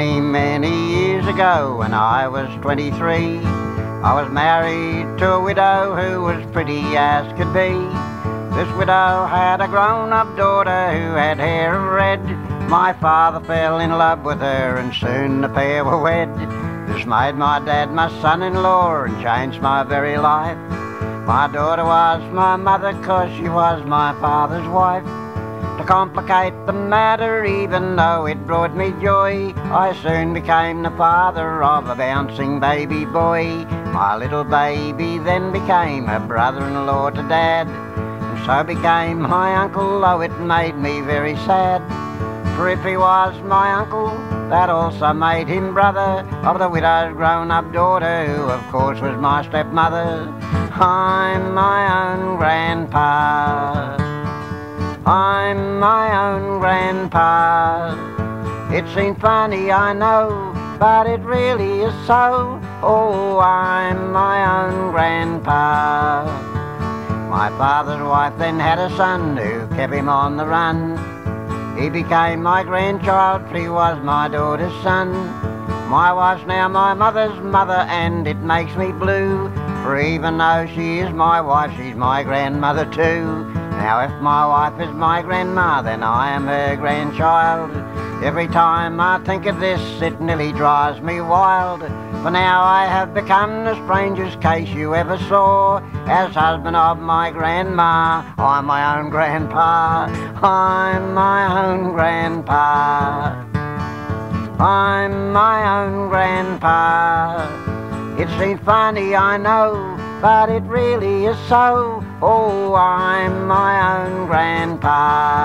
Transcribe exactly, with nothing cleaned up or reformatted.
Many, many years ago, when I was twenty-three, I was married to a widow who was pretty as could be. This widow had a grown-up daughter who had hair of red. My father fell in love with her and soon the pair were wed. This made my dad my son-in-law and changed my very life. My daughter was my mother 'cause she was my father's wife. To complicate the matter, even though it brought me joy, I soon became the father of a bouncing baby boy. My little baby then became a brother-in-law to Dad, and so became my uncle, though it made me very sad. For if he was my uncle, that also made him brother of the widow's grown-up daughter, who of course was my stepmother. I'm my own grandpa. I'm my own grandpa. It seems funny, I know, but it really is so. Oh, I'm my own grandpa. My father's wife then had a son who kept him on the run. He became my grandchild, he was my daughter's son. My wife's now my mother's mother, and it makes me blue, for even though she is my wife, she's my grandmother too. Now if my wife is my grandma, then I am her grandchild. Every time I think of this, it nearly drives me wild. For now I have become the strangest case you ever saw. As husband of my grandma, I'm my own grandpa. I'm my own grandpa. I'm my own grandpa. It seems funny, I know, but it really is so. Oh, I'm my own grandpa.